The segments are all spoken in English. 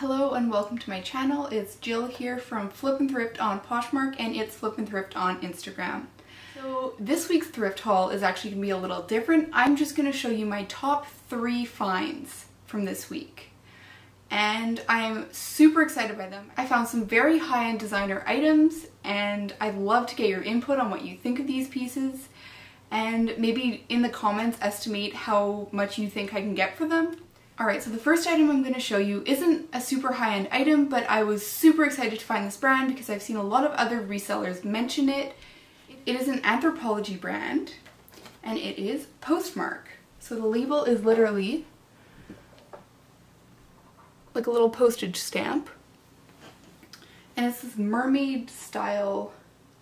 Hello and welcome to my channel. It's Jill here from Flip and Thrift on Poshmark, and it's Flip and Thrift on Instagram. So this week's thrift haul is actually going to be a little different. I'm just going to show you my top 3 finds from this week. And I'm super excited by them. I found some very high-end designer items, and I'd love to get your input on what you think of these pieces, and maybe in the comments estimate how much you think I can get for them. Alright, so the first item I'm going to show you isn't a super high-end item, but I was super excited to find this brand because I've seen a lot of other resellers mention it. It is an Anthropologie brand, and it is Postmark. So the label is literally like a little postage stamp, and it's this mermaid style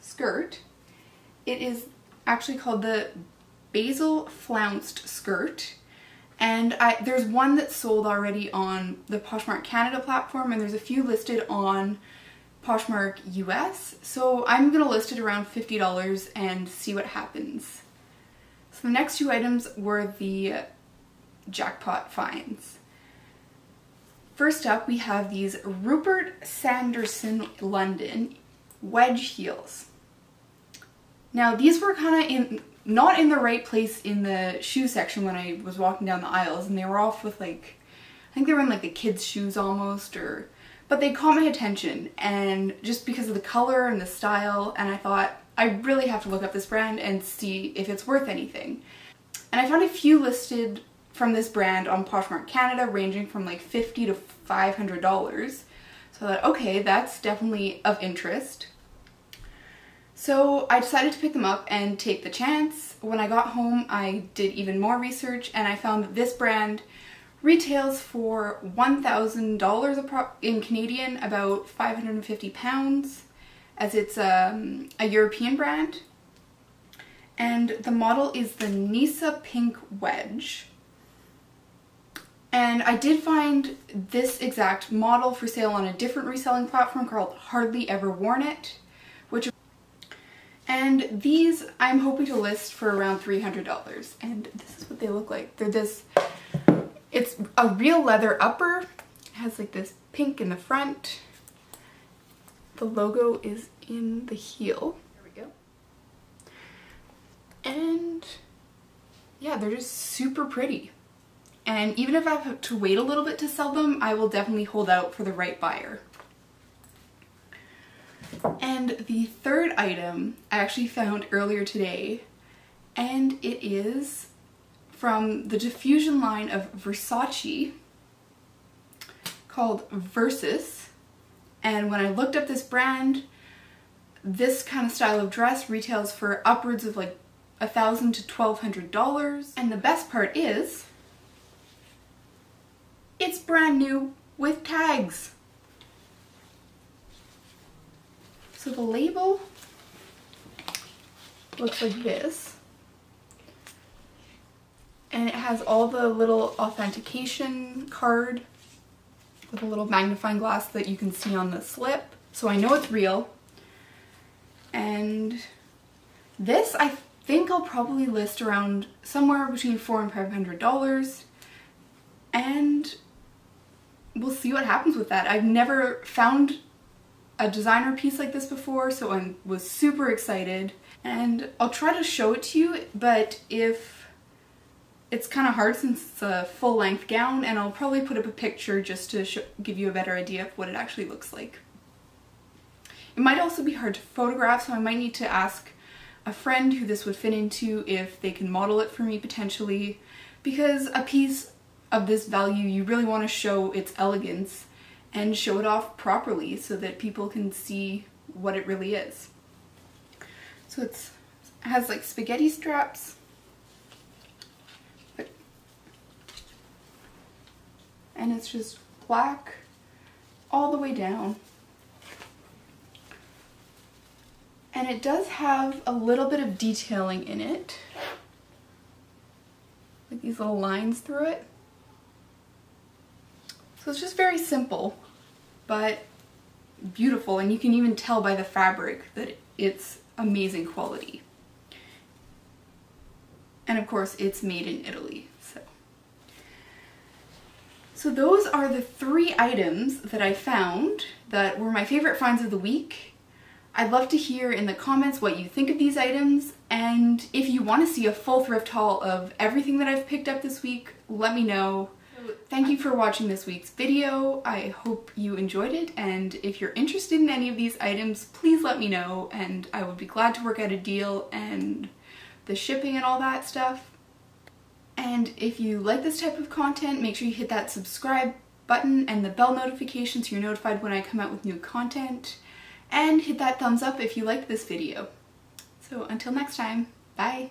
skirt. It is actually called the Basil Flounced Skirt, and there's one that's sold already on the Poshmark Canada platform, and there's a few listed on Poshmark US, so I'm gonna list it around $50 and see what happens. So the next two items were the jackpot finds. First up, we have these Rupert Sanderson London wedge heels. Now these were kind of not in the right place in the shoe section when I was walking down the aisles, and they were off with like, I think they were in like the kids' shoes almost, or, but they caught my attention, and just because of the color and the style, and I thought I really have to look up this brand and see if it's worth anything. And I found a few listed from this brand on Poshmark Canada ranging from like $50 to $500. So I thought, okay, that's definitely of interest. So I decided to pick them up and take the chance. When I got home, I did even more research, and I found that this brand retails for $1,000 in Canadian, about 550 pounds, as it's a European brand. And the model is the Nisa Pink Wedge. And I did find this exact model for sale on a different reselling platform called Hardly Ever Worn It, and these I'm hoping to list for around $300. And this is what they look like. They're this, it's a real leather upper. It has like this pink in the front. The logo is in the heel. There we go. And yeah, they're just super pretty. And even if I have to wait a little bit to sell them, I will definitely hold out for the right buyer. And the third item I actually found earlier today, and it is from the diffusion line of Versace called Versus. And when I looked up this brand, this kind of style of dress retails for upwards of like $1,000 to $1,200. And the best part is, it's brand new with tags. So the label looks like this, and it has all the little authentication card with a little magnifying glass that you can see on the slip, so I know it's real. And this, I think I'll probably list around somewhere between $400 and $500, and we'll see what happens with that. I've never found a designer piece like this before, so I was super excited. And I'll try to show it to you, but if it's kind of hard since it's a full-length gown, and I'll probably put up a picture just to give you a better idea of what it actually looks like. It might also be hard to photograph, so I might need to ask a friend who this would fit into if they can model it for me potentially, because a piece of this value, you really want to show its elegance and show it off properly so that people can see what it really is. So it has like spaghetti straps, and it's just black all the way down. And it does have a little bit of detailing in it, like these little lines through it. So it's just very simple, but beautiful, and you can even tell by the fabric that it's amazing quality. And of course, it's made in Italy, so. So those are the three items that I found that were my favorite finds of the week. I'd love to hear in the comments what you think of these items, and if you want to see a full thrift haul of everything that I've picked up this week, let me know. Thank you for watching this week's video. I hope you enjoyed it, and if you're interested in any of these items, please let me know and I would be glad to work out a deal and the shipping and all that stuff. And if you like this type of content, make sure you hit that subscribe button and the bell notification so you're notified when I come out with new content. And hit that thumbs up if you liked this video. So until next time, bye!